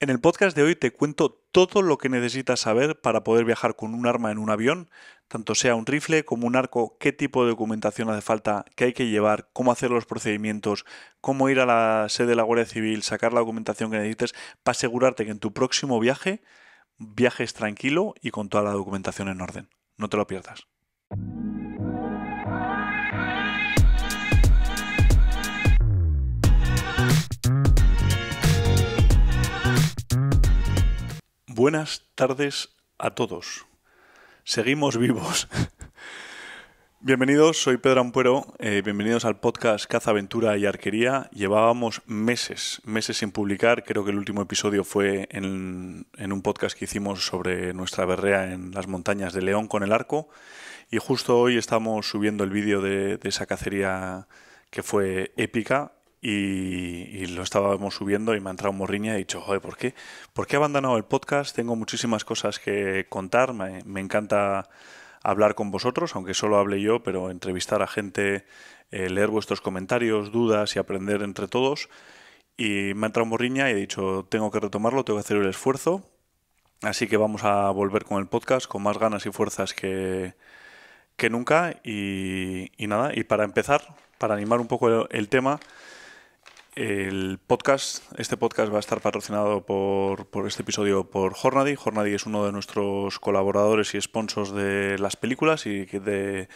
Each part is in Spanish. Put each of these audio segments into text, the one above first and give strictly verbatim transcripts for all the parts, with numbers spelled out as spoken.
En el podcast de hoy te cuento todo lo que necesitas saber para poder viajar con un arma en un avión, tanto sea un rifle como un arco, qué tipo de documentación hace falta, qué hay que llevar, cómo hacer los procedimientos, cómo ir a la sede de la Guardia Civil, sacar la documentación que necesites para asegurarte que en tu próximo viaje viajes tranquilo y con toda la documentación en orden. No te lo pierdas. Buenas tardes a todos. Seguimos vivos. Bienvenidos, soy Pedro Ampuero. Eh, bienvenidos al podcast Caza, Aventura y Arquería. Llevábamos meses, meses sin publicar. Creo que el último episodio fue en, en un podcast que hicimos sobre nuestra berrea en las montañas de León con el arco. Y justo hoy estamos subiendo el vídeo de, de esa cacería que fue épica. Y, y lo estábamos subiendo y me ha entrado morriña y he dicho, joder, ¿por qué? ¿Por qué he abandonado el podcast? Tengo muchísimas cosas que contar, me, me encanta hablar con vosotros, aunque solo hable yo, pero entrevistar a gente, eh, leer vuestros comentarios, dudas y aprender entre todos. Y me ha entrado morriña y he dicho, tengo que retomarlo, tengo que hacer el esfuerzo. Así que vamos a volver con el podcast con más ganas y fuerzas que, que nunca. Y, y nada, y para empezar, para animar un poco el, el tema... El podcast, este podcast va a estar patrocinado por, por este episodio por Hornady. Hornady es uno de nuestros colaboradores y sponsors de las películas y de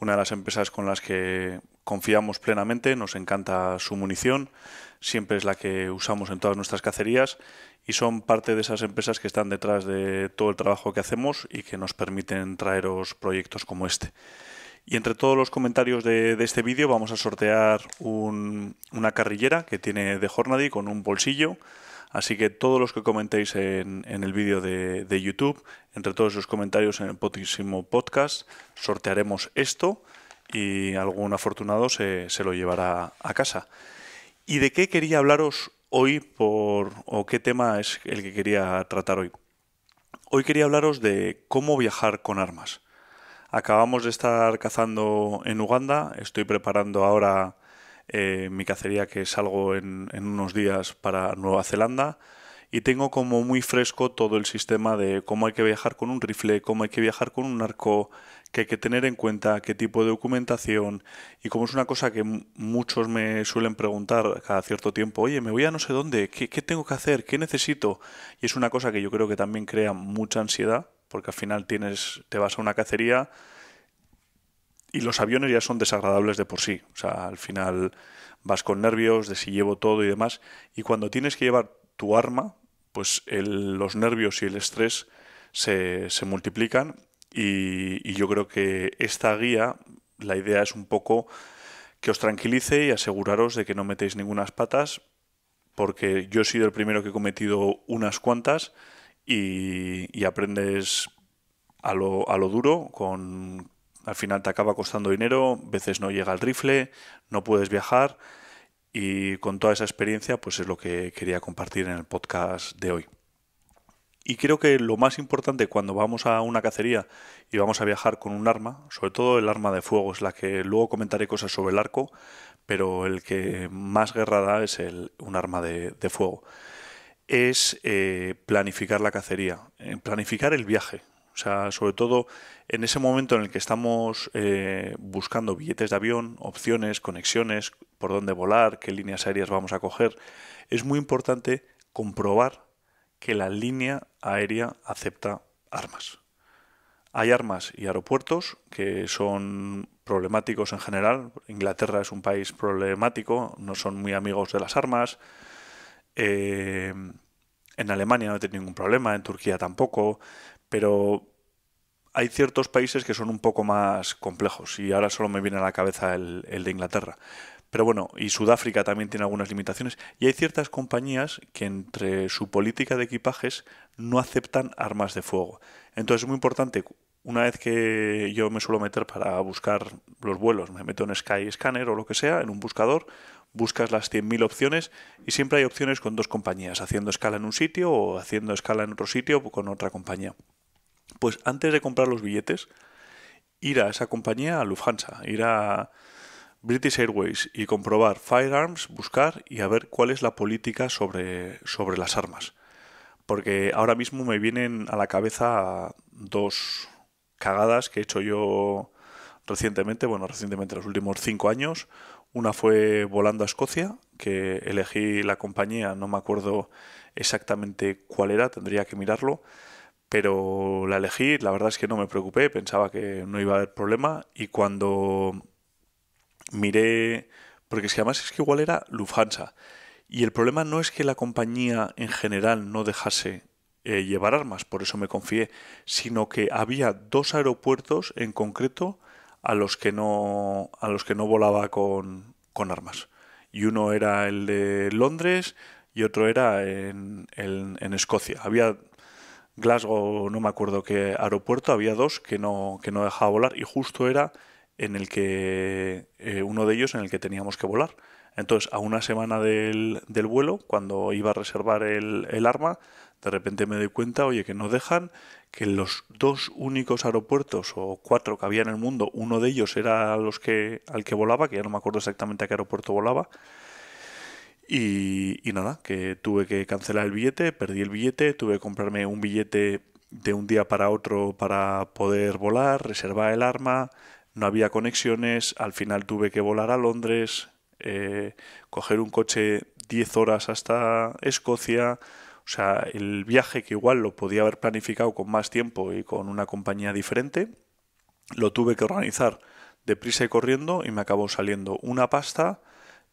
una de las empresas con las que confiamos plenamente. Nos encanta su munición, siempre es la que usamos en todas nuestras cacerías y son parte de esas empresas que están detrás de todo el trabajo que hacemos y que nos permiten traeros proyectos como este. Y entre todos los comentarios de, de este vídeo vamos a sortear un, una carrillera que tiene de Hornady con un bolsillo. Así que todos los que comentéis en, en el vídeo de, de YouTube, entre todos los comentarios en el Potísimo podcast, sortearemos esto y algún afortunado se, se lo llevará a casa. ¿Y de qué quería hablaros hoy por, o qué tema es el que quería tratar hoy? Hoy quería hablaros de cómo viajar con armas. Acabamos de estar cazando en Uganda, estoy preparando ahora eh, mi cacería que salgo en, en unos días para Nueva Zelanda y tengo como muy fresco todo el sistema de cómo hay que viajar con un rifle, cómo hay que viajar con un arco, qué hay que tener en cuenta, qué tipo de documentación y como es una cosa que muchos me suelen preguntar cada cierto tiempo, oye, me voy a no sé dónde, ¿qué, qué tengo que hacer, qué necesito? Y es una cosa que yo creo que también crea mucha ansiedad. Porque al final tienes, te vas a una cacería y los aviones ya son desagradables de por sí. O sea, al final vas con nervios de si llevo todo y demás. Y cuando tienes que llevar tu arma, pues el, los nervios y el estrés se, se multiplican. Y, y yo creo que esta guía, la idea es un poco que os tranquilice y aseguraros de que no metéis ninguna patas. Porque yo he sido el primero que he cometido unas cuantas. Y, y aprendes a lo, a lo duro, con al final te acaba costando dinero, a veces no llega el rifle, no puedes viajar y con toda esa experiencia pues es lo que quería compartir en el podcast de hoy. Y creo que lo más importante cuando vamos a una cacería y vamos a viajar con un arma, sobre todo el arma de fuego, es la que luego comentaré cosas sobre el arco, pero el que más guerra da es el, un arma de, de fuego. Es eh, planificar la cacería, planificar el viaje. O sea, sobre todo en ese momento en el que estamos eh, buscando billetes de avión, opciones, conexiones, por dónde volar, qué líneas aéreas vamos a coger, es muy importante comprobar que la línea aérea acepta armas. Hay armas y aeropuertos que son problemáticos en general. Inglaterra es un país problemático, no son muy amigos de las armas. Eh, en Alemania no he tenido ningún problema, en Turquía tampoco, pero hay ciertos países que son un poco más complejos y ahora solo me viene a la cabeza el, el de Inglaterra. Pero bueno, y Sudáfrica también tiene algunas limitaciones y hay ciertas compañías que entre su política de equipajes no aceptan armas de fuego. Entonces es muy importante, una vez que yo me suelo meter para buscar los vuelos, me meto en SkyScanner o lo que sea, en un buscador, buscas las cien mil opciones y siempre hay opciones con dos compañías, haciendo escala en un sitio o haciendo escala en otro sitio con otra compañía. Pues antes de comprar los billetes, ir a esa compañía, a Lufthansa, ir a British Airways y comprobar Firearms, buscar y a ver cuál es la política sobre, sobre las armas. porque ahora mismo me vienen a la cabeza dos cagadas que he hecho yo recientemente, bueno, recientemente los últimos cinco años. Una fue volando a Escocia, que elegí la compañía, no me acuerdo exactamente cuál era, tendría que mirarlo, pero la elegí, la verdad es que no me preocupé, pensaba que no iba a haber problema, y cuando miré, porque es que además es que igual era Lufthansa, y el problema no es que la compañía en general no dejase eh, llevar armas, por eso me confié, sino que había dos aeropuertos en concreto a los que no, a los que no volaba con, con armas. Y uno era el de Londres y otro era en, en, en Escocia. Había Glasgow, no me acuerdo qué aeropuerto, había dos que no, que no dejaba volar, y justo era en el que eh, uno de ellos en el que teníamos que volar. Entonces, a una semana del, del vuelo, cuando iba a reservar el, el arma, de repente me doy cuenta, oye, que no dejan, que los dos únicos aeropuertos o cuatro que había en el mundo, uno de ellos era los que, al que volaba, que ya no me acuerdo exactamente a qué aeropuerto volaba, y, y nada, que tuve que cancelar el billete, perdí el billete, tuve que comprarme un billete de un día para otro para poder volar, reservar el arma, no había conexiones, al final tuve que volar a Londres, eh, coger un coche diez horas hasta Escocia. O sea, el viaje que igual lo podía haber planificado con más tiempo y con una compañía diferente, lo tuve que organizar deprisa y corriendo, y me acabó saliendo una pasta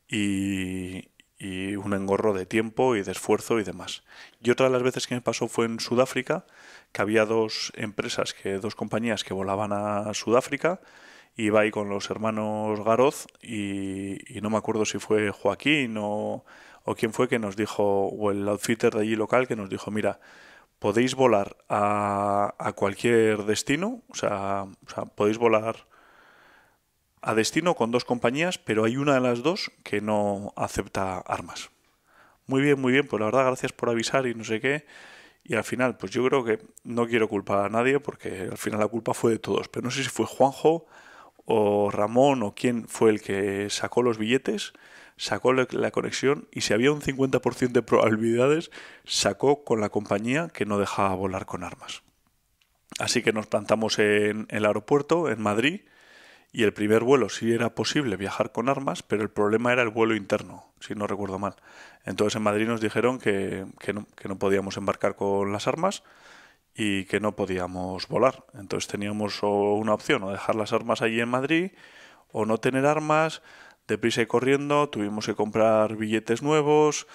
y, y un engorro de tiempo y de esfuerzo y demás. Y otra de las veces que me pasó fue en Sudáfrica, que había dos empresas, que dos compañías que volaban a Sudáfrica. Iba ahí con los hermanos Garoz y, y no me acuerdo si fue Joaquín o, o quién fue que nos dijo, o el outfitter de allí local que nos dijo, mira, podéis volar a, a cualquier destino, o sea, o sea, podéis volar a destino con dos compañías, pero hay una de las dos que no acepta armas. Muy bien, muy bien, pues la verdad, gracias por avisar y no sé qué. Y al final, pues yo creo que no quiero culpar a nadie porque al final la culpa fue de todos, pero no sé si fue Juanjo o Ramón o quién fue el que sacó los billetes, sacó la conexión, y si había un cincuenta por ciento de probabilidades, sacó con la compañía que no dejaba volar con armas. Así que nos plantamos en el aeropuerto, en Madrid, y el primer vuelo sí era posible viajar con armas, pero el problema era el vuelo interno, si no recuerdo mal. Entonces en Madrid nos dijeron que, que, no, que no podíamos embarcar con las armas, y que no podíamos volar. Entonces teníamos una opción, o dejar las armas allí en Madrid, o no tener armas, deprisa y corriendo, tuvimos que comprar billetes nuevos,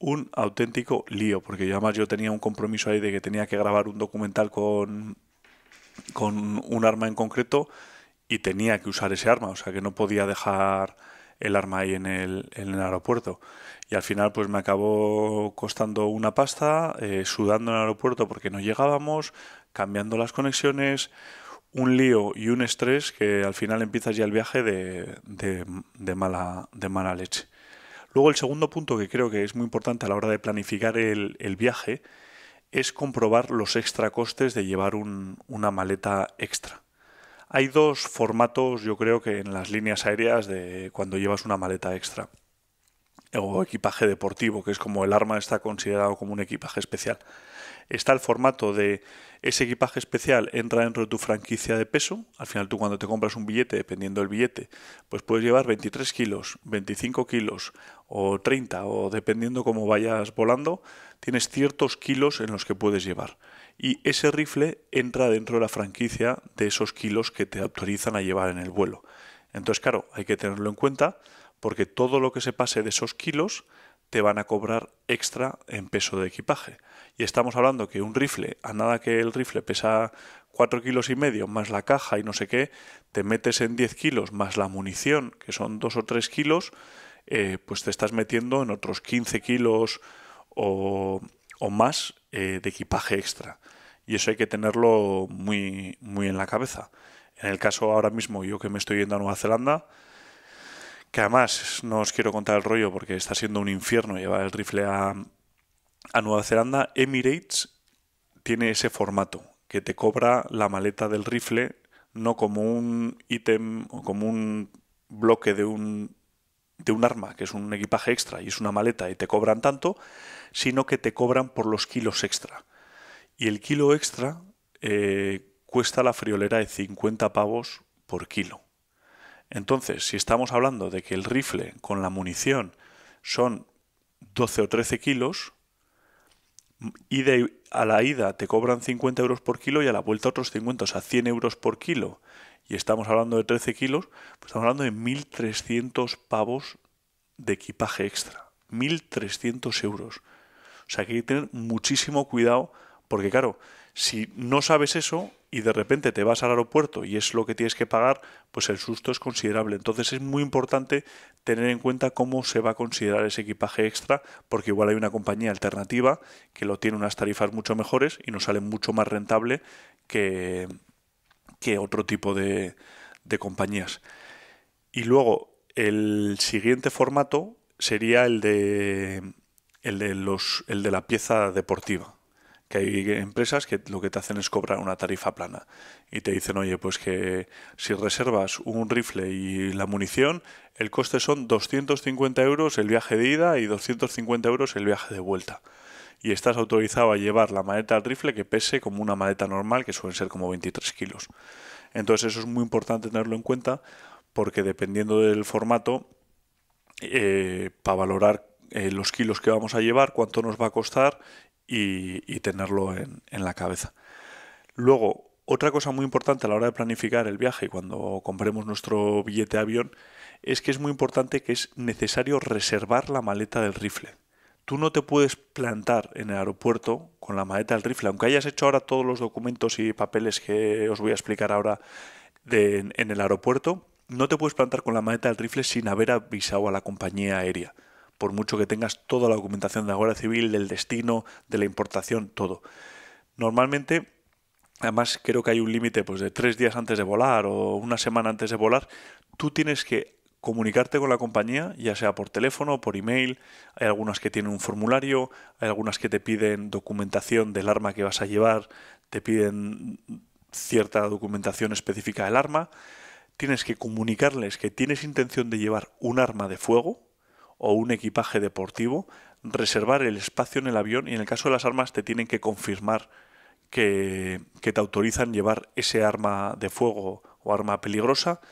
un auténtico lío, porque además yo tenía un compromiso ahí de que tenía que grabar un documental con, con un arma en concreto, y tenía que usar ese arma, o sea que no podía dejar el arma ahí en el, en el aeropuerto. Y al final pues me acabó costando una pasta, eh, sudando en el aeropuerto porque no llegábamos, cambiando las conexiones, un lío y un estrés que al final empiezas ya el viaje de, de, de, mala, de mala leche. Luego el segundo punto que creo que es muy importante a la hora de planificar el, el viaje es comprobar los extra costes de llevar un, una maleta extra. Hay dos formatos, yo creo que en las líneas aéreas de cuando llevas una maleta extra o equipaje deportivo, que es como el arma está considerado como un equipaje especial. Está el formato de ese equipaje especial entra dentro de tu franquicia de peso. Al final tú cuando te compras un billete, dependiendo del billete, pues puedes llevar veintitrés kilos, veinticinco kilos o treinta, o dependiendo cómo vayas volando, tienes ciertos kilos en los que puedes llevar. Y ese rifle entra dentro de la franquicia de esos kilos que te autorizan a llevar en el vuelo. Entonces, claro, hay que tenerlo en cuenta porque todo lo que se pase de esos kilos te van a cobrar extra en peso de equipaje. Y estamos hablando que un rifle, a nada que el rifle pesa cuatro kilos y medio más la caja y no sé qué, te metes en diez kilos más la munición, que son dos o tres kilos, eh, pues te estás metiendo en otros quince kilos o... o más eh, de equipaje extra, y eso hay que tenerlo muy, muy en la cabeza. En el caso ahora mismo, yo que me estoy yendo a Nueva Zelanda, que además no os quiero contar el rollo porque está siendo un infierno llevar el rifle a, a Nueva Zelanda, Emirates tiene ese formato que te cobra la maleta del rifle no como un ítem o como un bloque de un de un arma, que es un equipaje extra y es una maleta y te cobran tanto, sino que te cobran por los kilos extra. Y el kilo extra eh, cuesta la friolera de cincuenta pavos por kilo. Entonces, si estamos hablando de que el rifle con la munición son doce o trece kilos, y de, a la ida te cobran cincuenta euros por kilo y a la vuelta otros cincuenta, o sea, cien euros por kilo, y estamos hablando de trece kilos, pues estamos hablando de mil trescientos pavos de equipaje extra. mil trescientos euros. O sea, que hay que tener muchísimo cuidado, porque claro, si no sabes eso y de repente te vas al aeropuerto y es lo que tienes que pagar, pues el susto es considerable. Entonces es muy importante tener en cuenta cómo se va a considerar ese equipaje extra, porque igual hay una compañía alternativa que lo tiene unas tarifas mucho mejores y nos sale mucho más rentable que... que otro tipo de, de compañías. Y luego el siguiente formato sería el de el de los el de la pieza deportiva, que hay empresas que lo que te hacen es cobrar una tarifa plana y te dicen, oye, pues que si reservas un rifle y la munición, el coste son doscientos cincuenta euros el viaje de ida y doscientos cincuenta euros el viaje de vuelta. Y estás autorizado a llevar la maleta al rifle que pese como una maleta normal, que suelen ser como veintitrés kilos. Entonces eso es muy importante tenerlo en cuenta, porque dependiendo del formato, eh, para valorar eh, los kilos que vamos a llevar, cuánto nos va a costar y, y tenerlo en, en la cabeza. Luego, otra cosa muy importante a la hora de planificar el viaje cuando compremos nuestro billete de avión, es que es muy importante que es necesario reservar la maleta del rifle. Tú no te puedes plantar en el aeropuerto con la maleta del rifle, aunque hayas hecho ahora todos los documentos y papeles que os voy a explicar ahora de, en, en el aeropuerto, no te puedes plantar con la maleta del rifle sin haber avisado a la compañía aérea, por mucho que tengas toda la documentación de la Guardia Civil, del destino, de la importación, todo. Normalmente, además creo que hay un límite pues, de tres días antes de volar o una semana antes de volar, tú tienes que comunicarte con la compañía, ya sea por teléfono, por email, hay algunas que tienen un formulario, hay algunas que te piden documentación del arma que vas a llevar, te piden cierta documentación específica del arma, tienes que comunicarles que tienes intención de llevar un arma de fuego o un equipaje deportivo, reservar el espacio en el avión y en el caso de las armas te tienen que confirmar que, que te autorizan llevar ese arma de fuego o arma peligrosa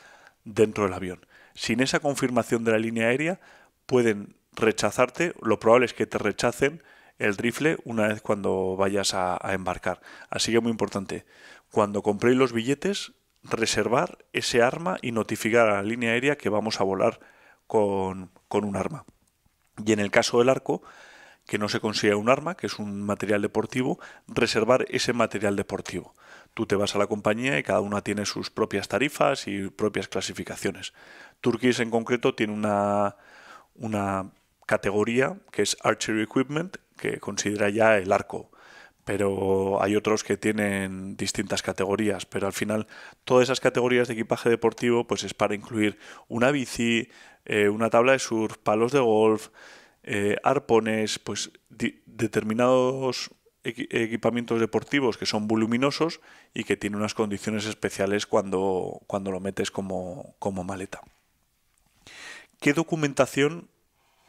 dentro del avión. Sin esa confirmación de la línea aérea pueden rechazarte, lo probable es que te rechacen el rifle una vez cuando vayas a, a embarcar. Así que muy importante, cuando compréis los billetes, reservar ese arma y notificar a la línea aérea que vamos a volar con, con un arma. Y en el caso del arco, que no se considera un arma, que es un material deportivo, reservar ese material deportivo. Tú te vas a la compañía y cada una tiene sus propias tarifas y propias clasificaciones. Turquís en concreto tiene una, una categoría que es Archery Equipment, que considera ya el arco, pero hay otros que tienen distintas categorías, pero al final todas esas categorías de equipaje deportivo pues es para incluir una bici, eh, una tabla de surf, palos de golf, Eh, arpones, pues determinados equi equipamientos deportivos que son voluminosos y que tienen unas condiciones especiales cuando, cuando lo metes como, como maleta. ¿Qué documentación?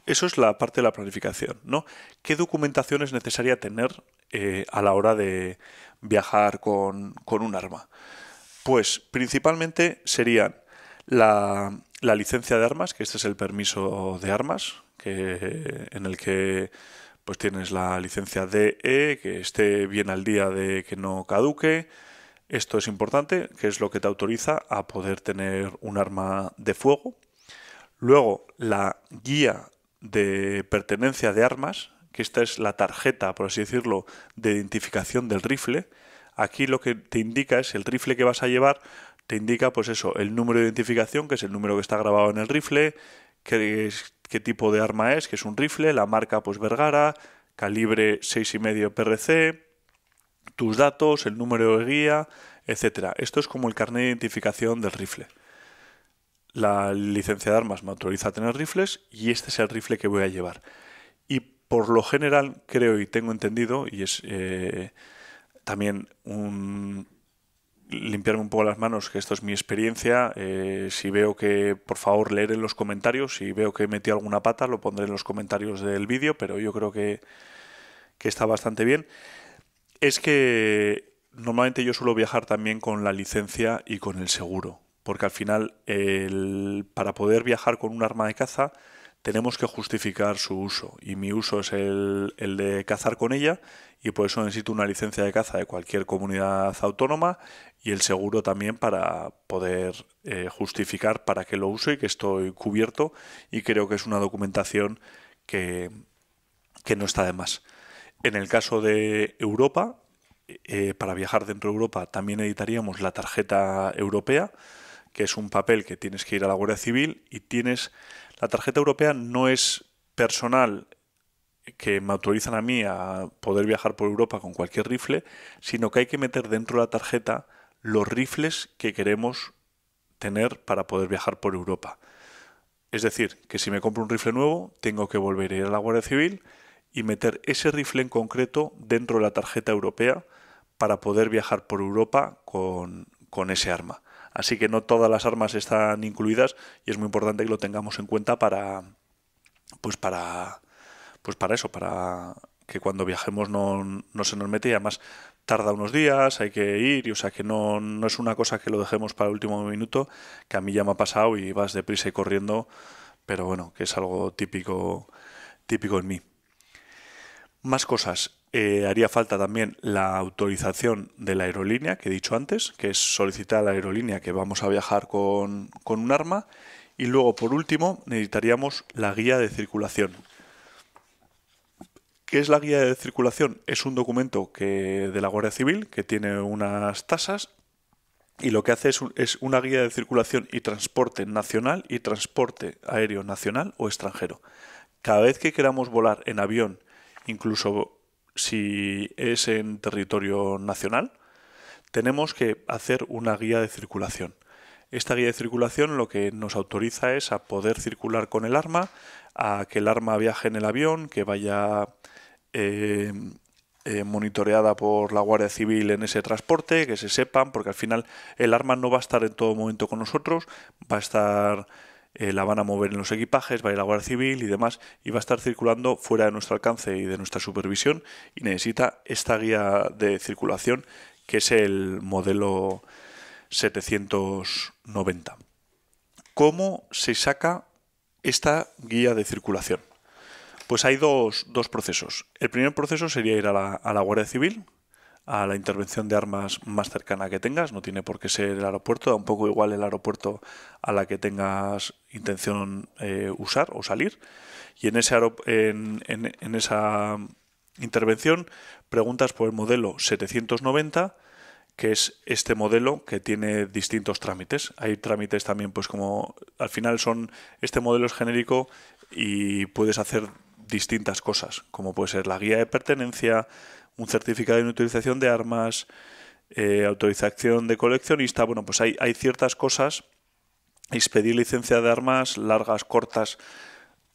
Eso es la parte de la planificación, ¿no? ¿Qué documentación es necesaria tener eh, a la hora de viajar con, con un arma? Pues principalmente serían la, la licencia de armas, que este es el permiso de armas, Que, en el que pues tienes la licencia D E, que esté bien al día de que no caduque. Esto es importante, que es lo que te autoriza a poder tener un arma de fuego. Luego, la guía de pertenencia de armas, que esta es la tarjeta, por así decirlo, de identificación del rifle. Aquí lo que te indica es el rifle que vas a llevar, te indica pues eso, el número de identificación, que es el número que está grabado en el rifle, que es qué tipo de arma es, que es un rifle, la marca pues Vergara, calibre seis y medio P R C, tus datos, el número de guía, etcétera. Esto es como el carnet de identificación del rifle. La licencia de armas me autoriza a tener rifles y este es el rifle que voy a llevar. Y por lo general creo y tengo entendido, y es eh, también un, limpiarme un poco las manos, que esto es mi experiencia. Eh, si veo que, por favor, leer en los comentarios. Si veo que metí alguna pata, lo pondré en los comentarios del vídeo, pero yo creo que, que está bastante bien. Es que normalmente yo suelo viajar también con la licencia y con el seguro, porque al final, el, para poder viajar con un arma de caza, tenemos que justificar su uso, y mi uso es el, el de cazar con ella, y por eso necesito una licencia de caza de cualquier comunidad autónoma y el seguro también para poder eh, justificar para qué lo uso y que estoy cubierto, y creo que es una documentación que, que no está de más. En el caso de Europa, eh, para viajar dentro de Europa también editaríamos la tarjeta europea, que es un papel que tienes que ir a la Guardia Civil y tienes... La tarjeta europea no es personal, que me autorizan a mí a poder viajar por Europa con cualquier rifle, sino que hay que meter dentro de la tarjeta los rifles que queremos tener para poder viajar por Europa. Es decir, que si me compro un rifle nuevo, tengo que volver a ir a la Guardia Civil y meter ese rifle en concreto dentro de la tarjeta europea para poder viajar por Europa con, con ese arma. Así que no todas las armas están incluidas y es muy importante que lo tengamos en cuenta para, pues para, pues para eso, para que cuando viajemos no, no se nos mete, y además tarda unos días, hay que ir, y o sea que no, no es una cosa que lo dejemos para el último minuto, que a mí ya me ha pasado y vas deprisa y corriendo, pero bueno, que es algo típico, típico en mí. Más cosas. Eh, haría falta también la autorización de la aerolínea que he dicho antes, que es solicitar a la aerolínea que vamos a viajar con, con un arma. Y luego, por último, necesitaríamos la guía de circulación. ¿Qué es la guía de circulación? Es un documento que, de la Guardia Civil, que tiene unas tasas, y lo que hace es, un, es una guía de circulación y transporte nacional y transporte aéreo nacional o extranjero. Cada vez que queramos volar en avión, incluso si es en territorio nacional, tenemos que hacer una guía de circulación. Esta guía de circulación lo que nos autoriza es a poder circular con el arma, a que el arma viaje en el avión, que vaya eh, eh, monitoreada por la Guardia Civil en ese transporte, que se sepan, porque al final el arma no va a estar en todo momento con nosotros, va a estar... Eh, la van a mover en los equipajes, va a ir a la Guardia Civil y demás, y va a estar circulando fuera de nuestro alcance y de nuestra supervisión, y necesita esta guía de circulación, que es el modelo setecientos noventa. ¿Cómo se saca esta guía de circulación? Pues hay dos, dos procesos. El primer proceso sería ir a la, a la Guardia Civil, a la intervención de armas más cercana que tengas, no tiene por qué ser el aeropuerto, da un poco igual el aeropuerto a la que tengas intención eh, usar o salir, y en, ese en, en, en esa intervención preguntas por el modelo setecientos noventa, que es este modelo que tiene distintos trámites. Hay trámites también, pues como al final son, este modelo es genérico y puedes hacer distintas cosas, como puede ser la guía de pertenencia, un certificado de inutilización de armas, eh, autorización de coleccionista. Bueno, pues hay, hay ciertas cosas. Expedir licencia de armas, largas, cortas.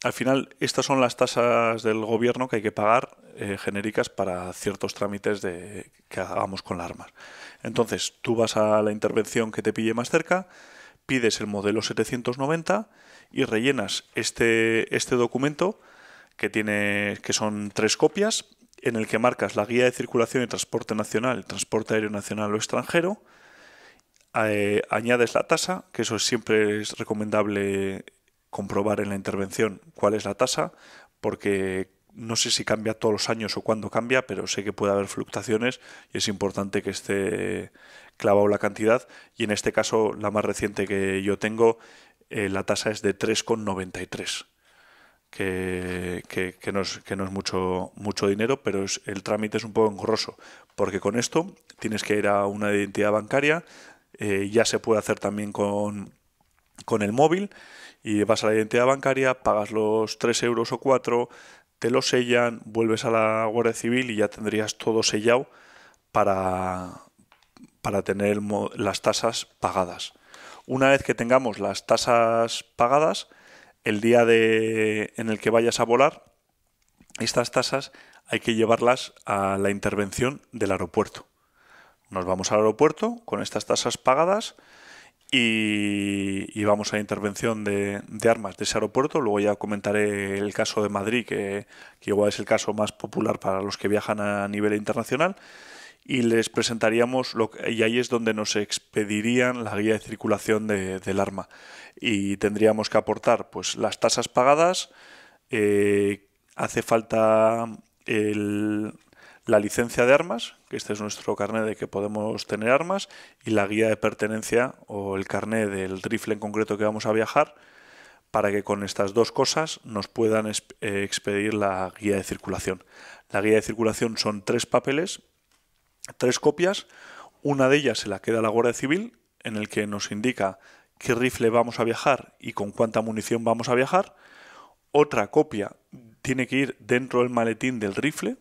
Al final, estas son las tasas del gobierno que hay que pagar, eh, genéricas para ciertos trámites de, que hagamos con las armas. Entonces, tú vas a la intervención que te pille más cerca, pides el modelo setecientos noventa y rellenas este, este documento, que, tiene, que son tres copias, en el que marcas la guía de circulación y transporte nacional, transporte aéreo nacional o extranjero, eh, añades la tasa, que eso siempre es recomendable comprobar en la intervención cuál es la tasa, porque no sé si cambia todos los años o cuándo cambia, pero sé que puede haber fluctuaciones y es importante que esté clavado la cantidad, y en este caso la más reciente que yo tengo, eh, la tasa es de tres coma noventa y tres. Que, que, que no es, que no es mucho, mucho dinero, pero es, el trámite es un poco engorroso, porque con esto tienes que ir a una identidad bancaria, eh, ya se puede hacer también con, con el móvil, y vas a la identidad bancaria, pagas los tres euros o cuatro, te lo sellan, vuelves a la Guardia Civil y ya tendrías todo sellado para, para tener el, las tasas pagadas. Una vez que tengamos las tasas pagadas, el día de, en el que vayas a volar, estas tasas hay que llevarlas a la intervención del aeropuerto. nos vamos al aeropuerto con estas tasas pagadas y, y vamos a intervención de, de armas de ese aeropuerto. Luego ya comentaré el caso de Madrid, que, que igual es el caso más popular para los que viajan a nivel internacional. Y les presentaríamos, lo que, y ahí es donde nos expedirían la guía de circulación de, del arma. Y tendríamos que aportar pues las tasas pagadas, eh, hace falta el, la licencia de armas, que este es nuestro carné de que podemos tener armas, y la guía de pertenencia o el carné del rifle en concreto que vamos a viajar, para que con estas dos cosas nos puedan expedir la guía de circulación. La guía de circulación son tres papeles, tres copias, una de ellas se la queda a la Guardia Civil, en el que nos indica qué rifle vamos a viajar y con cuánta munición vamos a viajar. Otra copia tiene que ir dentro del maletín del rifle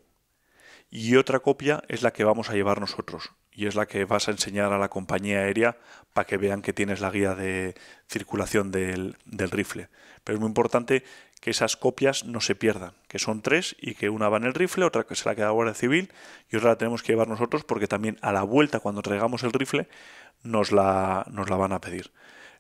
y otra copia es la que vamos a llevar nosotros y es la que vas a enseñar a la compañía aérea para que vean que tienes la guía de circulación del, del rifle. Pero es muy importante que esas copias no se pierdan, que son tres y que una va en el rifle, otra que se la queda la Guardia Civil y otra la tenemos que llevar nosotros porque también a la vuelta cuando traigamos el rifle nos la, nos la van a pedir.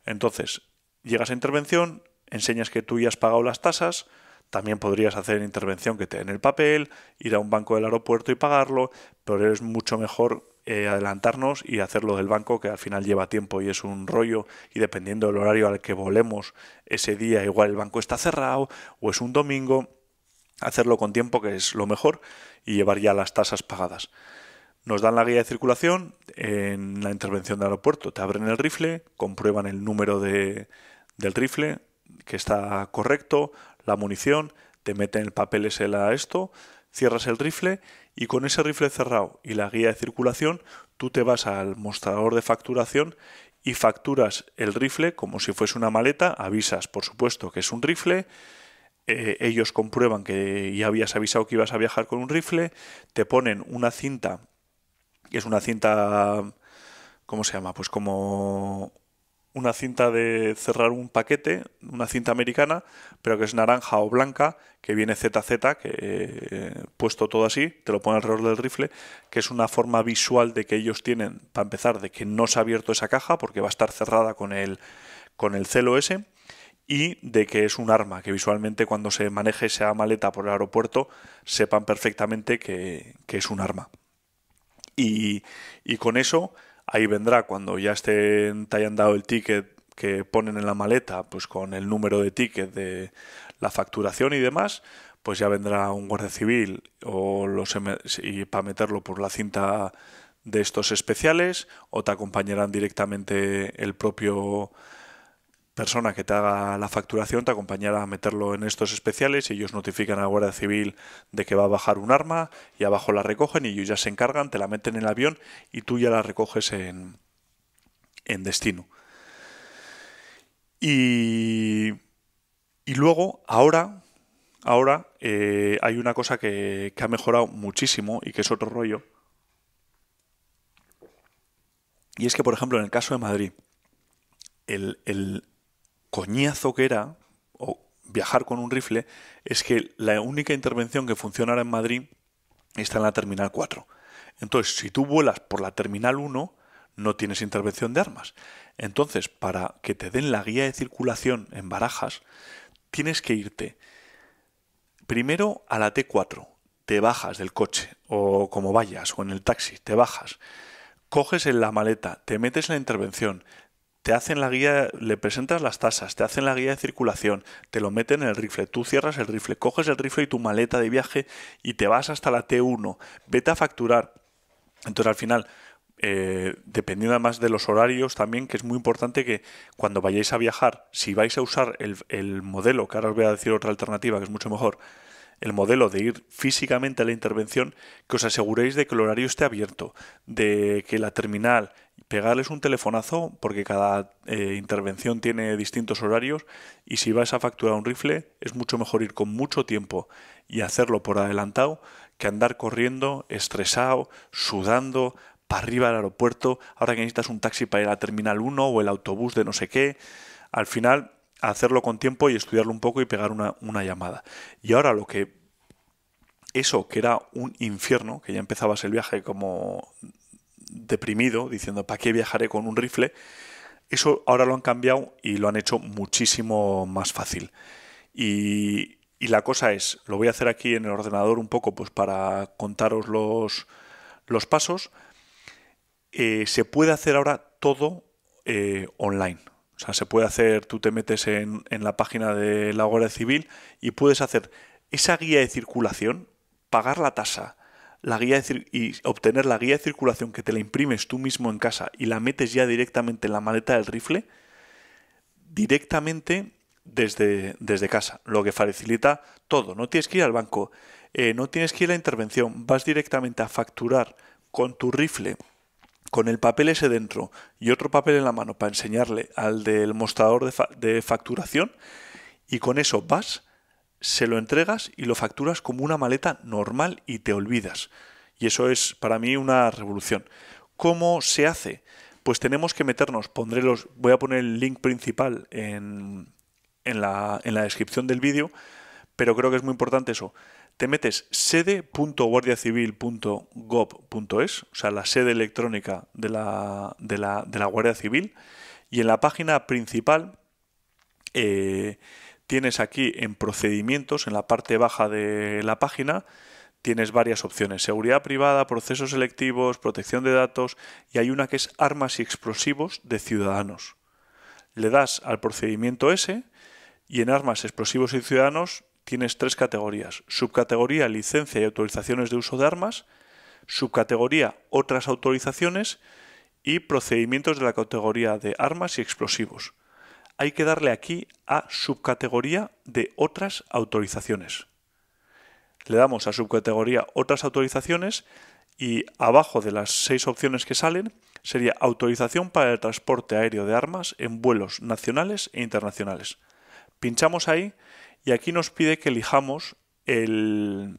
Entonces, llegas a intervención, enseñas que tú ya has pagado las tasas, también podrías hacer en intervención que te den el papel, ir a un banco del aeropuerto y pagarlo, pero es mucho mejor eh, adelantarnos y hacerlo del banco, que al final lleva tiempo y es un rollo, y dependiendo del horario al que volemos ese día, igual el banco está cerrado o es un domingo, hacerlo con tiempo, que es lo mejor, y llevar ya las tasas pagadas. Nos dan la guía de circulación, en la intervención del aeropuerto te abren el rifle, comprueban el número de, del rifle, que está correcto, la munición, te meten el papel ese a esto, cierras el rifle y con ese rifle cerrado y la guía de circulación tú te vas al mostrador de facturación y facturas el rifle como si fuese una maleta, avisas por supuesto que es un rifle, eh, ellos comprueban que ya habías avisado que ibas a viajar con un rifle, te ponen una cinta, que es una cinta, ¿cómo se llama? Pues como una cinta de cerrar un paquete, una cinta americana, pero que es naranja o blanca, que viene zeta zeta, que eh, puesto todo así, te lo pone alrededor del rifle, que es una forma visual de que ellos tienen, para empezar, de que no se ha abierto esa caja, porque va a estar cerrada con el, con el celo ese, y de que es un arma, que visualmente cuando se maneje esa maleta por el aeropuerto, sepan perfectamente que, que es un arma. Y, y con eso... Ahí vendrá cuando ya estén, te hayan dado el ticket que ponen en la maleta, pues con el número de ticket de la facturación y demás, pues ya vendrá un guardia civil o los y para meterlo por la cinta de estos especiales, o te acompañarán directamente el propio persona que te haga la facturación, te acompañará a meterlo en estos especiales y ellos notifican a la Guardia Civil de que va a bajar un arma y abajo la recogen y ellos ya se encargan, te la meten en el avión y tú ya la recoges en, en destino. Y, y luego, ahora, ahora eh, hay una cosa que, que ha mejorado muchísimo y que es otro rollo. Y es que, por ejemplo, en el caso de Madrid, el... el coñazo que era o viajar con un rifle es que la única intervención que funcionara en Madrid está en la terminal cuatro. Entonces, si tú vuelas por la terminal uno, no tienes intervención de armas. Entonces, para que te den la guía de circulación en Barajas, tienes que irte primero a la te cuatro, te bajas del coche o como vayas o en el taxi, te bajas, coges en la maleta, te metes en la intervención, te hacen la guía, le presentas las tasas, te hacen la guía de circulación, te lo meten en el rifle, tú cierras el rifle, coges el rifle y tu maleta de viaje y te vas hasta la te uno, vete a facturar. Entonces al final, eh, dependiendo además de los horarios también, que es muy importante que cuando vayáis a viajar, si vais a usar el, el modelo, que ahora os voy a decir otra alternativa que es mucho mejor, el modelo de ir físicamente a la intervención, que os aseguréis de que el horario esté abierto, de que la terminal, pegarles un telefonazo, porque cada eh, intervención tiene distintos horarios, y si vais a facturar un rifle, es mucho mejor ir con mucho tiempo y hacerlo por adelantado, que andar corriendo, estresado, sudando, para arriba del aeropuerto, ahora que necesitas un taxi para ir a la terminal uno o el autobús de no sé qué, al final... hacerlo con tiempo y estudiarlo un poco y pegar una, una llamada. Y ahora lo que... eso que era un infierno, que ya empezabas el viaje como deprimido, diciendo, ¿para qué viajaré con un rifle? Eso ahora lo han cambiado y lo han hecho muchísimo más fácil. Y, y la cosa es, lo voy a hacer aquí en el ordenador un poco pues para contaros los, los pasos. Eh, se puede hacer ahora todo eh, online. O sea, se puede hacer, tú te metes en, en la página de la Guardia Civil y puedes hacer esa guía de circulación, pagar la tasa, la guía de y obtener la guía de circulación que te la imprimes tú mismo en casa y la metes ya directamente en la maleta del rifle, directamente desde, desde casa, lo que facilita todo. No tienes que ir al banco, eh, no tienes que ir a la intervención, vas directamente a facturar con tu rifle, con el papel ese dentro y otro papel en la mano para enseñarle al del mostrador de, fa de facturación, y con eso vas, se lo entregas y lo facturas como una maleta normal y te olvidas. Y eso es para mí una revolución. ¿Cómo se hace? Pues tenemos que meternos, pondré los, voy a poner el link principal en, en, la, en la descripción del vídeo, pero creo que es muy importante eso. Te metes sede punto guardia civil punto gob punto es, o sea, la sede electrónica de la, de la, de la Guardia Civil, y en la página principal eh, tienes aquí en procedimientos, en la parte baja de la página, tienes varias opciones. Seguridad privada, procesos selectivos, protección de datos, y hay una que es armas y explosivos de ciudadanos. Le das al procedimiento ese y en armas, explosivos y ciudadanos tienes tres categorías. Subcategoría licencia y autorizaciones de uso de armas, subcategoría otras autorizaciones y procedimientos de la categoría de armas y explosivos. Hay que darle aquí a subcategoría de otras autorizaciones. Le damos a subcategoría otras autorizaciones y abajo de las seis opciones que salen sería autorización para el transporte aéreo de armas en vuelos nacionales e internacionales. Pinchamos ahí y aquí nos pide que elijamos el,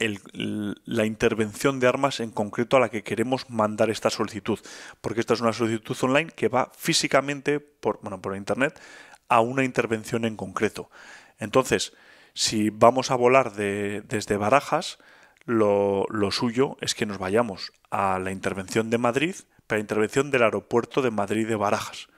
el, la intervención de armas en concreto a la que queremos mandar esta solicitud, porque esta es una solicitud online que va físicamente por, bueno, por internet a una intervención en concreto. Entonces, si vamos a volar de, desde Barajas, lo, lo suyo es que nos vayamos a la intervención de Madrid, para la intervención del aeropuerto de Madrid de Barajas.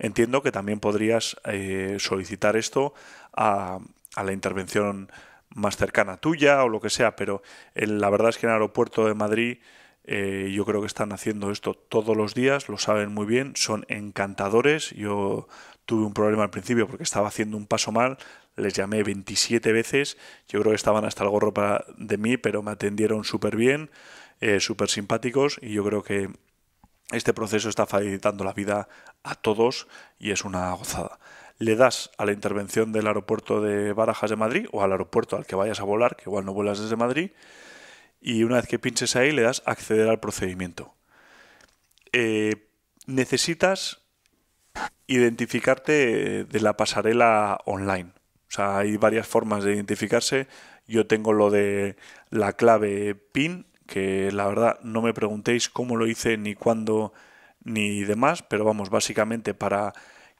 Entiendo que también podrías eh, solicitar esto a, a la intervención más cercana tuya o lo que sea, pero el, la verdad es que en el aeropuerto de Madrid eh, yo creo que están haciendo esto todos los días, lo saben muy bien, son encantadores. Yo tuve un problema al principio porque estaba haciendo un paso mal, les llamé veintisiete veces, yo creo que estaban hasta el gorro para, de mí, pero me atendieron súper bien, eh, súper simpáticos, y yo creo que este proceso está facilitando la vida a todos y es una gozada. Le das a la intervención del aeropuerto de Barajas de Madrid o al aeropuerto al que vayas a volar, que igual no vuelas desde Madrid, y una vez que pinches ahí le das acceder al procedimiento. Eh, necesitas identificarte de la pasarela online. O sea, hay varias formas de identificarse. Yo tengo lo de la clave PIN, que la verdad no me preguntéis cómo lo hice, ni cuándo, ni demás, pero vamos, básicamente para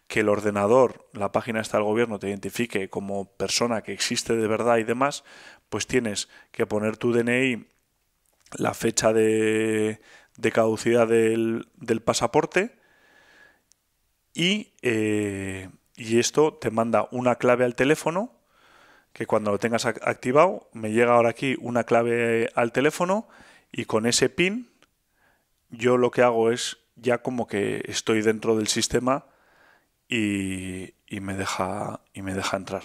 que el ordenador, la página esta del gobierno, te identifique como persona que existe de verdad y demás, pues tienes que poner tu D N I, la fecha de, de caducidad del, del pasaporte, y, eh, y esto te manda una clave al teléfono, que cuando lo tengas activado, me llega ahora aquí una clave al teléfono, y con ese PIN yo lo que hago es ya como que estoy dentro del sistema y, y, me, deja, y me deja entrar.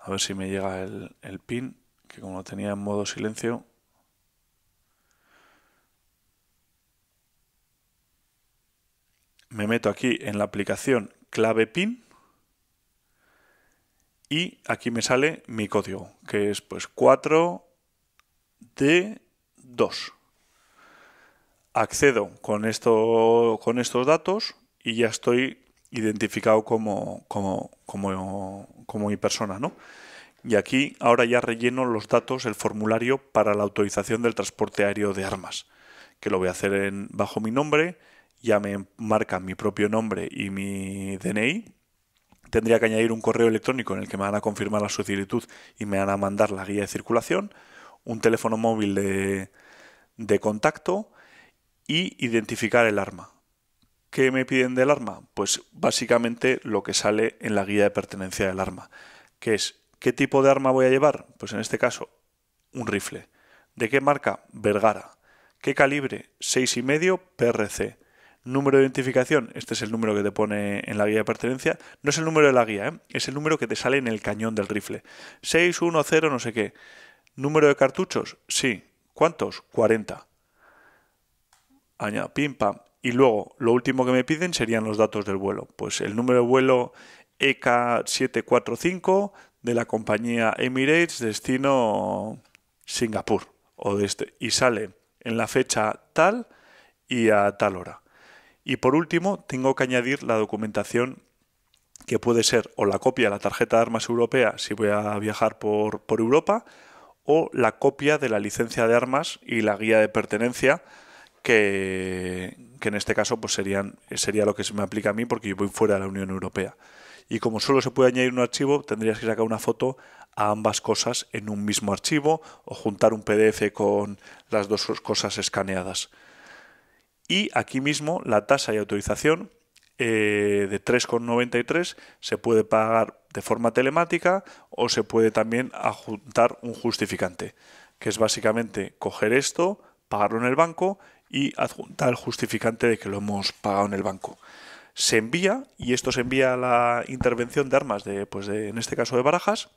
A ver si me llega el, el PIN, que como lo tenía en modo silencio. Me meto aquí en la aplicación clave PIN. Y aquí me sale mi código, que es pues cuatro D dos. Accedo con, esto, con estos datos y ya estoy identificado como, como, como, como mi persona, ¿no? Y aquí ahora ya relleno los datos, el formulario para la autorización del transporte aéreo de armas, que lo voy a hacer en, bajo mi nombre, ya me marca mi propio nombre y mi D N I. Tendría que añadir un correo electrónico en el que me van a confirmar la solicitud y me van a mandar la guía de circulación, un teléfono móvil de, de contacto y identificar el arma. ¿Qué me piden del arma? Pues básicamente lo que sale en la guía de pertenencia del arma, que es ¿qué tipo de arma voy a llevar? Pues en este caso, un rifle. ¿De qué marca? Vergara. ¿Qué calibre? seis y medio P R C. Número de identificación, este es el número que te pone en la guía de pertenencia. No es el número de la guía, ¿eh? Es el número que te sale en el cañón del rifle. seis, uno, cero, no sé qué. ¿Número de cartuchos? Sí. ¿Cuántos? cuarenta. Añado, pim, pam. Y luego, lo último que me piden serían los datos del vuelo. Pues el número de vuelo E K siete cuatro cinco de la compañía Emirates, destino Singapur. O de este, y sale en la fecha tal y a tal hora. Y por último, tengo que añadir la documentación que puede ser o la copia de la tarjeta de armas europea si voy a viajar por, por Europa, o la copia de la licencia de armas y la guía de pertenencia, que, que en este caso pues serían, sería lo que se me aplica a mí porque yo voy fuera de la Unión Europea. Y como solo se puede añadir un archivo, tendrías que sacar una foto a ambas cosas en un mismo archivo o juntar un P D F con las dos cosas escaneadas. Y aquí mismo la tasa de autorización eh, de tres con noventa y tres se puede pagar de forma telemática o se puede también adjuntar un justificante, que es básicamente coger esto, pagarlo en el banco y adjuntar el justificante de que lo hemos pagado en el banco. Se envía, y esto se envía a la intervención de armas, de, pues de, en este caso de Barajas,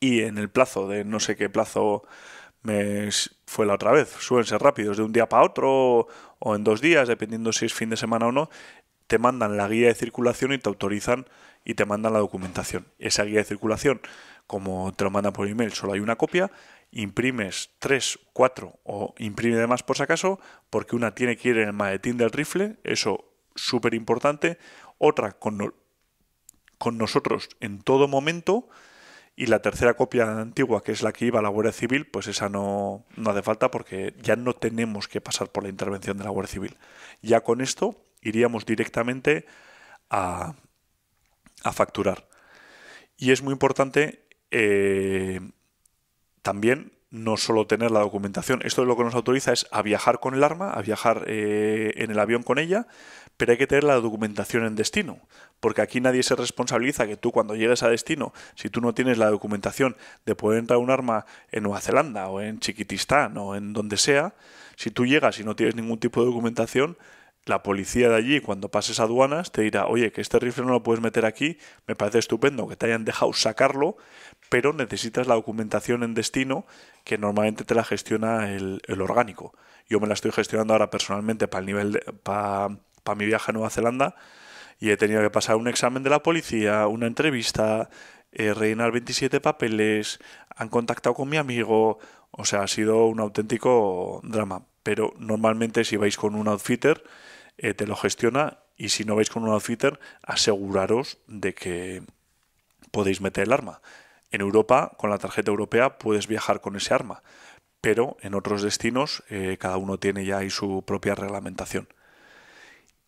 y en el plazo de no sé qué plazo... Me fue la otra vez, suelen ser rápidos, de un día para otro o en dos días, dependiendo si es fin de semana o no, te mandan la guía de circulación y te autorizan y te mandan la documentación. Esa guía de circulación, como te lo mandan por email, solo hay una copia, imprimes tres, cuatro o imprime de más por si acaso, porque una tiene que ir en el maletín del rifle, eso súper importante, otra con, no, con nosotros en todo momento. Y la tercera copia antigua, que es la que iba a la Guardia Civil, pues esa no, no hace falta porque ya no tenemos que pasar por la intervención de la Guardia Civil. Ya con esto iríamos directamente a, a facturar. Y es muy importante eh, también no solo tener la documentación. Esto es lo que nos autoriza es a viajar con el arma, a viajar eh, en el avión con ella, pero hay que tener la documentación en destino, porque aquí nadie se responsabiliza que tú cuando llegues a destino, si tú no tienes la documentación de poder entrar un arma en Nueva Zelanda o en Chiquitistán o en donde sea, si tú llegas y no tienes ningún tipo de documentación, la policía de allí cuando pases a aduanas te dirá, oye, que este rifle no lo puedes meter aquí, me parece estupendo que te hayan dejado sacarlo, pero necesitas la documentación en destino que normalmente te la gestiona el, el orgánico. Yo me la estoy gestionando ahora personalmente para el nivel de, para, para mi viaje a Nueva Zelanda, y he tenido que pasar un examen de la policía, una entrevista, eh, rellenar veintisiete papeles, han contactado con mi amigo, o sea, ha sido un auténtico drama. Pero normalmente si vais con un outfitter, eh, te lo gestiona, y si no vais con un outfitter, aseguraros de que podéis meter el arma. En Europa, con la tarjeta europea, puedes viajar con ese arma, pero en otros destinos eh, cada uno tiene ya ahí su propia reglamentación.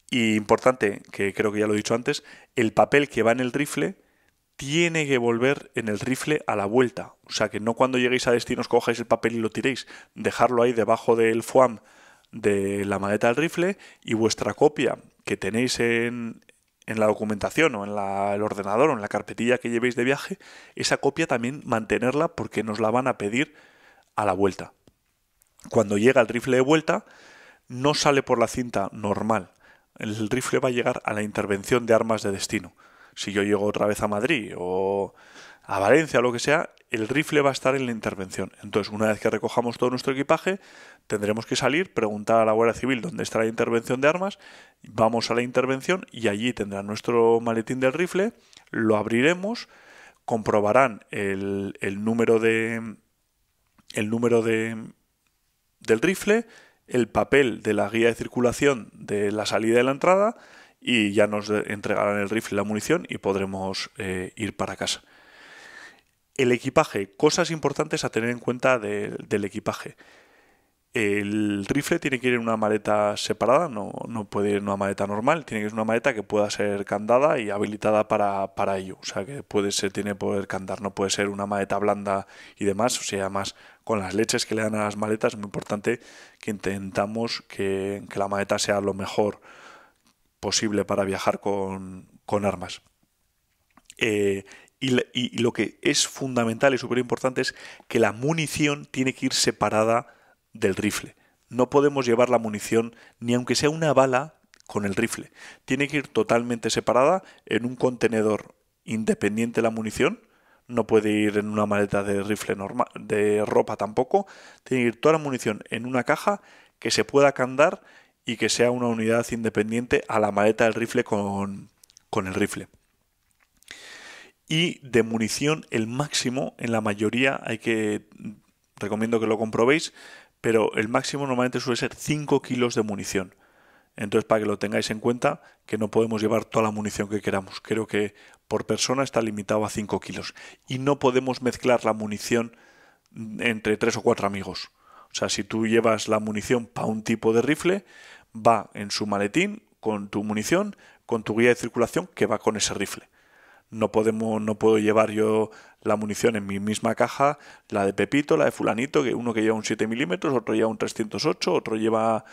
Y importante, que creo que ya lo he dicho antes, el papel que va en el rifle tiene que volver en el rifle a la vuelta. O sea, que no cuando lleguéis a destino os cojáis el papel y lo tiréis. Dejarlo ahí debajo del foam de la maleta del rifle, y vuestra copia que tenéis en, en la documentación o en la, el ordenador o en la carpetilla que llevéis de viaje, esa copia también mantenerla porque nos la van a pedir a la vuelta. Cuando llega el rifle de vuelta, no sale por la cinta normal. El rifle va a llegar a la intervención de armas de destino. Si yo llego otra vez a Madrid o a Valencia o lo que sea, el rifle va a estar en la intervención. Entonces, una vez que recojamos todo nuestro equipaje, tendremos que salir, preguntar a la Guardia Civil dónde está la intervención de armas, vamos a la intervención y allí tendrán nuestro maletín del rifle, lo abriremos, comprobarán el, el número de el número de del rifle, el papel de la guía de circulación de la salida y la entrada, y ya nos entregarán el rifle y la munición y podremos eh, ir para casa. El equipaje, cosas importantes a tener en cuenta de, del equipaje. El rifle tiene que ir en una maleta separada, no, no puede ir en una maleta normal, tiene que ser una maleta que pueda ser candada y habilitada para, para ello. O sea, que puede ser, tiene que poder candar, no puede ser una maleta blanda y demás. O sea, además con las leches que le dan a las maletas es muy importante que intentamos que, que la maleta sea lo mejor posible para viajar con, con armas. Eh, y, y lo que es fundamental y súper importante es que la munición tiene que ir separada del rifle. No podemos llevar la munición, ni aunque sea una bala, con el rifle. Tiene que ir totalmente separada en un contenedor independiente de la munición. No puede ir en una maleta de rifle normal, de ropa tampoco. Tiene que ir toda la munición en una caja que se pueda candar y que sea una unidad independiente a la maleta del rifle con, con el rifle. Y de munición, el máximo, en la mayoría hay que... recomiendo que lo comprobéis, pero el máximo normalmente suele ser cinco kilos de munición. Entonces, para que lo tengáis en cuenta, que no podemos llevar toda la munición que queramos. Creo que por persona está limitado a cinco kilos. Y no podemos mezclar la munición entre tres o cuatro amigos. O sea, si tú llevas la munición para un tipo de rifle, va en su maletín con tu munición, con tu guía de circulación, que va con ese rifle. No podemos, no puedo llevar yo la munición en mi misma caja, la de Pepito, la de fulanito, que uno que lleva un siete milímetros, otro lleva un trescientos ocho, otro lleva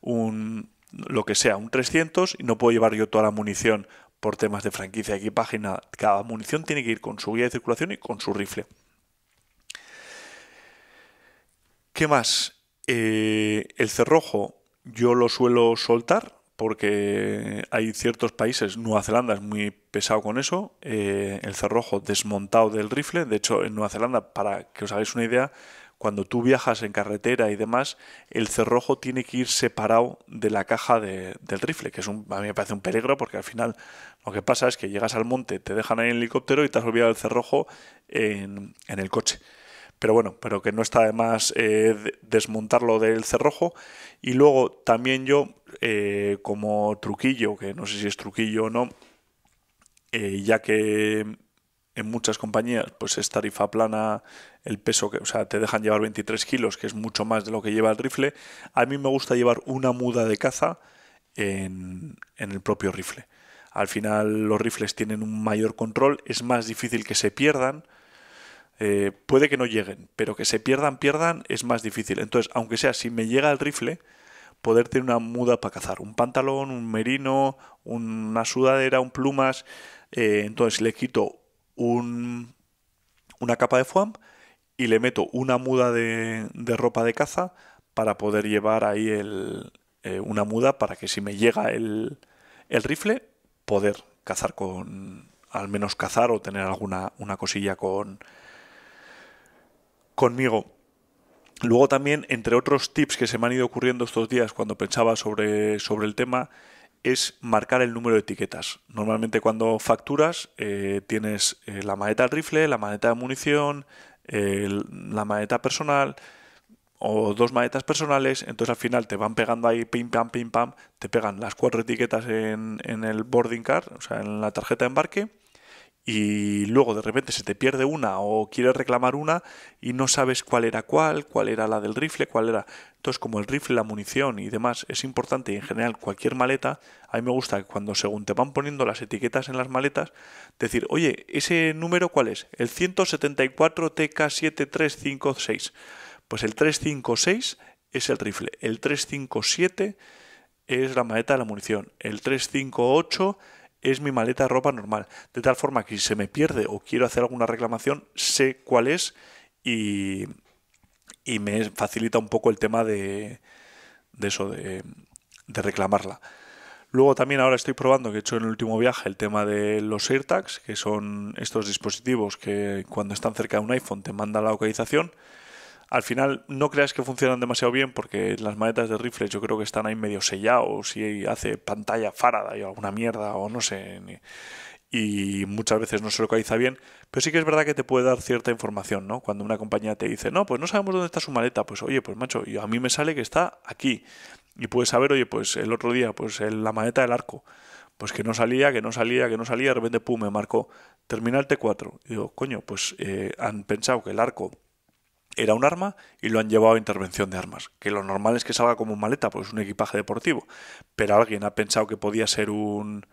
un lo que sea, un trescientos, y no puedo llevar yo toda la munición por temas de franquicia, de equipaje, nada. Cada munición tiene que ir con su guía de circulación y con su rifle. ¿Qué más? Eh, el cerrojo yo lo suelo soltar, porque hay ciertos países, Nueva Zelanda es muy pesado con eso, eh, el cerrojo desmontado del rifle. De hecho, en Nueva Zelanda, para que os hagáis una idea, cuando tú viajas en carretera y demás, el cerrojo tiene que ir separado de la caja de, del rifle, que es un, a mí me parece un peligro, porque al final lo que pasa es que llegas al monte, te dejan ahí en el helicóptero y te has olvidado el cerrojo en, en el coche. Pero bueno, pero que no está de más eh, desmontarlo del cerrojo. Y luego también yo, eh, como truquillo, que no sé si es truquillo o no, eh, ya que en muchas compañías pues es tarifa plana el peso, que, o sea, te dejan llevar veintitrés kilos, que es mucho más de lo que lleva el rifle, a mí me gusta llevar una muda de caza en, en el propio rifle. Al final los rifles tienen un mayor control, es más difícil que se pierdan. Eh, puede que no lleguen, pero que se pierdan, pierdan, es más difícil. Entonces, aunque sea, si me llega el rifle, poder tener una muda para cazar. Un pantalón, un merino, una sudadera, un plumas. Eh, entonces le quito un, una capa de foam y le meto una muda de, de ropa de caza para poder llevar ahí el, eh, una muda para que si me llega el, el rifle, poder cazar con... al menos cazar o tener alguna una cosilla con... conmigo. Luego también, entre otros tips que se me han ido ocurriendo estos días cuando pensaba sobre, sobre el tema, es marcar el número de etiquetas. Normalmente cuando facturas eh, tienes eh, la maleta del rifle, la maleta de munición, eh, la maleta personal o dos maletas personales. Entonces al final te van pegando ahí pim pam pim pam, te pegan las cuatro etiquetas en, en el boarding card, o sea, en la tarjeta de embarque. Y luego de repente se te pierde una o quieres reclamar una y no sabes cuál era cuál, cuál era la del rifle, cuál era... Entonces, como el rifle, la munición y demás es importante y en general cualquier maleta, a mí me gusta que cuando según te van poniendo las etiquetas en las maletas, decir, oye, ¿ese número cuál es? El ciento setenta y cuatro T K siete tres cinco seis. Pues el trescientos cincuenta y seis es el rifle, el trescientos cincuenta y siete es la maleta de la munición, el trescientos cincuenta y ocho... es mi maleta de ropa normal, de tal forma que si se me pierde o quiero hacer alguna reclamación, sé cuál es y, y me facilita un poco el tema de, de eso, de, de reclamarla. Luego también ahora estoy probando, que he hecho en el último viaje, el tema de los Airtags, que son estos dispositivos que cuando están cerca de un iPhone te mandan la localización. Al final no creas que funcionan demasiado bien porque las maletas de rifles yo creo que están ahí medio sellados y hace pantalla Faraday o alguna mierda o no sé, y muchas veces no se localiza bien, pero sí que es verdad que te puede dar cierta información, ¿no? Cuando una compañía te dice, no, pues no sabemos dónde está su maleta, pues oye, pues macho, a mí me sale que está aquí y puedes saber, oye, pues el otro día, pues la maleta del arco, pues que no salía, que no salía, que no salía, de repente pum, me marcó terminal T cuatro, y digo, coño, pues eh, han pensado que el arco era un arma y lo han llevado a intervención de armas, que lo normal es que salga como maleta, pues es un equipaje deportivo, pero alguien ha pensado que podía ser un,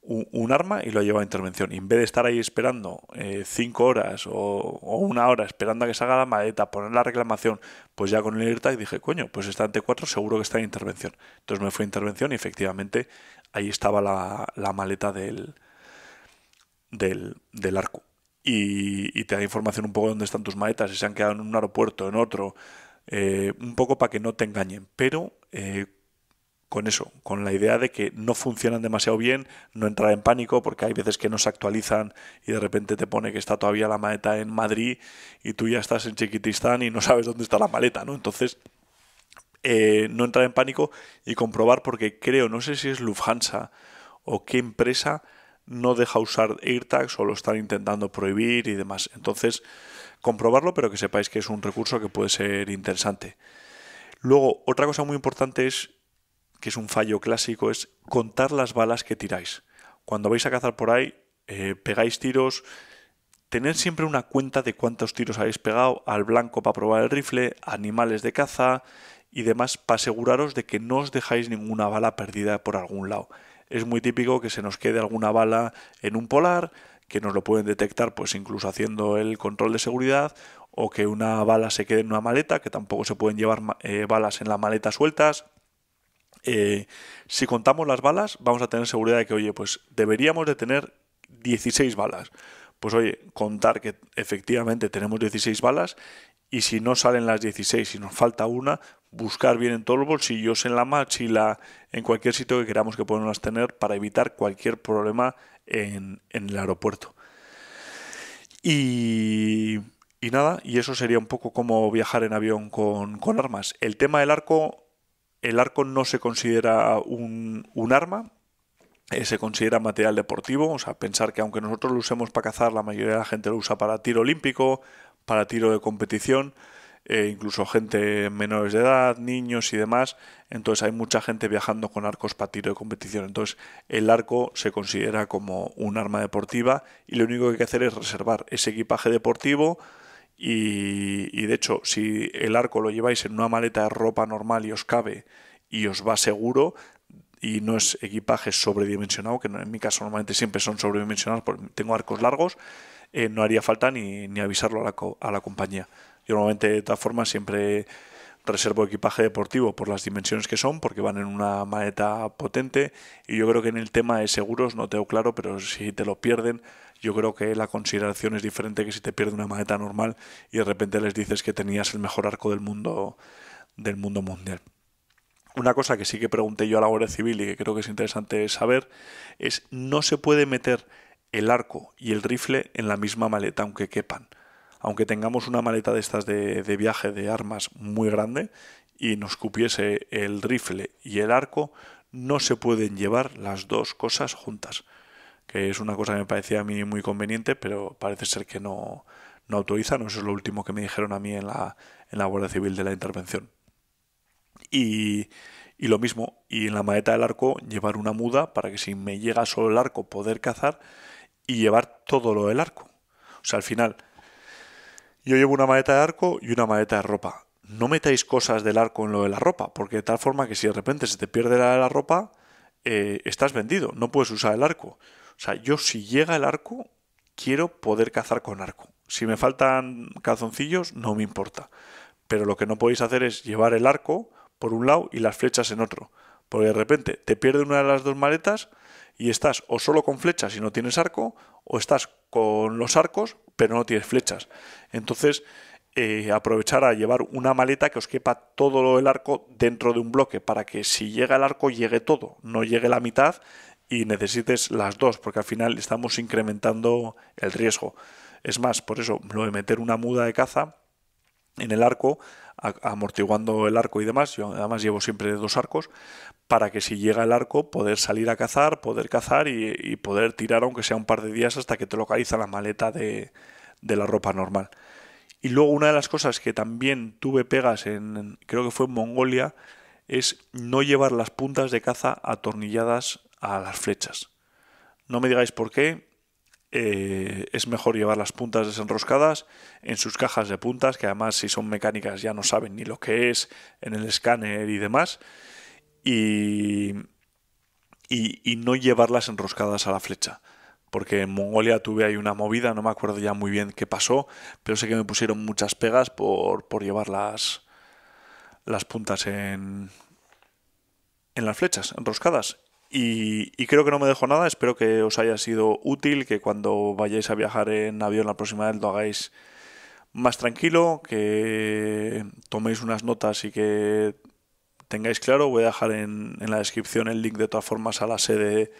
un, un arma y lo ha llevado a intervención, y en vez de estar ahí esperando eh, cinco horas o, o una hora esperando a que salga la maleta, poner la reclamación, pues ya con el AirTag dije, coño, pues está ante cuatro, seguro que está en intervención. Entonces me fui a intervención y efectivamente ahí estaba la, la maleta del, del, del arco. Y, y te da información un poco de dónde están tus maletas, si se han quedado en un aeropuerto, en otro, eh, un poco para que no te engañen, pero eh, con eso, con la idea de que no funcionan demasiado bien, no entrar en pánico, porque hay veces que no se actualizan y de repente te pone que está todavía la maleta en Madrid y tú ya estás en Chiquitistán y no sabes dónde está la maleta, ¿no? Entonces, eh, no entrar en pánico y comprobar, porque creo, no sé si es Lufthansa o qué empresa no deja usar AirTags o lo están intentando prohibir y demás. Entonces, comprobarlo, pero que sepáis que es un recurso que puede ser interesante. Luego, otra cosa muy importante es, que es un fallo clásico, es contar las balas que tiráis. Cuando vais a cazar por ahí, eh, pegáis tiros, tener siempre una cuenta de cuántos tiros habéis pegado, al blanco para probar el rifle, animales de caza y demás, para aseguraros de que no os dejáis ninguna bala perdida por algún lado. Es muy típico que se nos quede alguna bala en un polar, que nos lo pueden detectar pues incluso haciendo el control de seguridad, o que una bala se quede en una maleta, que tampoco se pueden llevar eh, balas en la maleta sueltas. Eh, si contamos las balas, vamos a tener seguridad de que, oye, pues deberíamos de tener dieciséis balas. Pues oye, contar que efectivamente tenemos dieciséis balas, y si no salen las dieciséis, si nos falta una, buscar bien en todos los bolsillos, en la mochila, en cualquier sitio que queramos que podamos tener para evitar cualquier problema en, en el aeropuerto. Y, y nada, y eso sería un poco como viajar en avión con, con armas. El tema del arco, el arco no se considera un, un arma, eh, se considera material deportivo. O sea, pensar que aunque nosotros lo usemos para cazar, la mayoría de la gente lo usa para tiro olímpico, para tiro de competición, e incluso gente menores de edad, niños y demás. Entonces hay mucha gente viajando con arcos para tiro de competición. Entonces el arco se considera como un arma deportiva y lo único que hay que hacer es reservar ese equipaje deportivo y, y de hecho, si el arco lo lleváis en una maleta de ropa normal y os cabe y os va seguro y no es equipaje sobredimensionado, que en mi caso normalmente siempre son sobredimensionados porque tengo arcos largos, eh, no haría falta ni, ni avisarlo a la, a la compañía. Yo normalmente, de todas formas, siempre reservo equipaje deportivo por las dimensiones que son, porque van en una maleta potente, y yo creo que en el tema de seguros no tengo claro, pero si te lo pierden, yo creo que la consideración es diferente que si te pierde una maleta normal y de repente les dices que tenías el mejor arco del mundo, del mundo mundial. Una cosa que sí que pregunté yo a la Guardia Civil y que creo que es interesante saber es: no se puede meter el arco y el rifle en la misma maleta, aunque quepan. Aunque tengamos una maleta de estas de, de viaje de armas muy grande y nos cupiese el rifle y el arco, no se pueden llevar las dos cosas juntas, que es una cosa que me parecía a mí muy conveniente, pero parece ser que no, no autorizan. Eso es lo último que me dijeron a mí en la, en la Guardia Civil de la intervención. Y, y lo mismo, y en la maleta del arco llevar una muda para que si me llega solo el arco poder cazar y llevar todo lo del arco. O sea, al final, yo llevo una maleta de arco y una maleta de ropa. No metáis cosas del arco en lo de la ropa, porque de tal forma que si de repente se te pierde la de la ropa, eh, estás vendido, no puedes usar el arco. O sea, yo si llega el arco, quiero poder cazar con arco. Si me faltan calzoncillos, no me importa. Pero lo que no podéis hacer es llevar el arco por un lado y las flechas en otro. Porque de repente te pierde una de las dos maletas y estás o solo con flechas si no tienes arco, o estás con los arcos pero no tienes flechas. Entonces, eh, aprovechar a llevar una maleta que os quepa todo el arco dentro de un bloque, para que si llega el arco llegue todo, no llegue la mitad y necesites las dos, porque al final estamos incrementando el riesgo. Es más, por eso lo de meter una muda de caza en el arco, amortiguando el arco y demás. Yo además llevo siempre dos arcos, para que si llega el arco poder salir a cazar, poder cazar y, y poder tirar aunque sea un par de días hasta que te localiza la maleta de, de la ropa normal. Y luego una de las cosas que también tuve pegas en, creo que fue en Mongolia, es no llevar las puntas de caza atornilladas a las flechas. No me digáis por qué. eh, es mejor llevar las puntas desenroscadas en sus cajas de puntas, que además si son mecánicas ya no saben ni lo que es en el escáner y demás, y, y, y no llevarlas enroscadas a la flecha. Porque en Mongolia tuve ahí una movida, no me acuerdo ya muy bien qué pasó, pero sé que me pusieron muchas pegas por, por llevar las, las puntas en, en las flechas, enroscadas. Y, y creo que no me dejo nada, espero que os haya sido útil, que cuando vayáis a viajar en avión la próxima vez lo hagáis más tranquilo, que toméis unas notas y que tengáis claro. Voy a dejar en, en la descripción el link de todas formas a la sede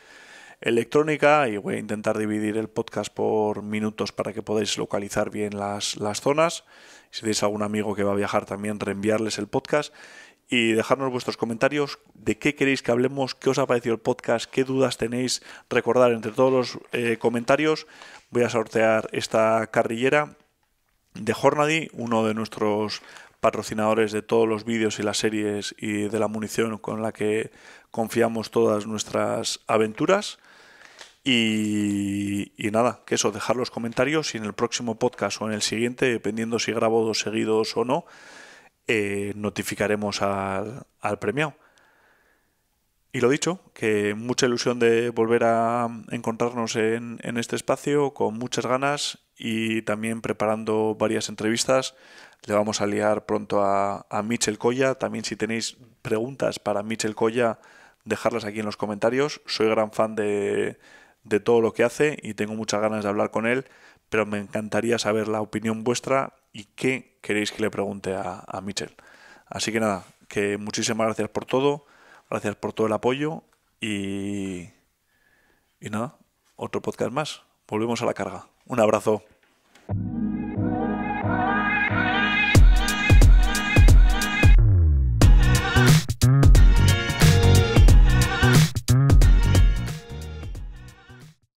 electrónica, y voy a intentar dividir el podcast por minutos para que podáis localizar bien las, las zonas. Si tenéis algún amigo que va a viajar también, reenviarles el podcast y dejarnos vuestros comentarios de qué queréis que hablemos, qué os ha parecido el podcast, qué dudas tenéis. Recordad, entre todos los eh, comentarios voy a sortear esta carrillera de Hornady, uno de nuestros patrocinadores de todos los vídeos y las series y de la munición con la que confiamos todas nuestras aventuras. Y, y nada, que eso, dejar los comentarios, y en el próximo podcast o en el siguiente, dependiendo si grabo dos seguidos o no, eh, notificaremos al, al premiado. Y lo dicho, que mucha ilusión de volver a encontrarnos en, en este espacio, con muchas ganas y también preparando varias entrevistas. Le vamos a liar pronto a, a Michel Coya. También si tenéis preguntas para Michel Coya, dejadlas aquí en los comentarios. Soy gran fan de... de todo lo que hace y tengo muchas ganas de hablar con él, pero me encantaría saber la opinión vuestra y qué queréis que le pregunte a, a Michel. Así que nada, que muchísimas gracias por todo, gracias por todo el apoyo y, y nada, otro podcast más. Volvemos a la carga. Un abrazo.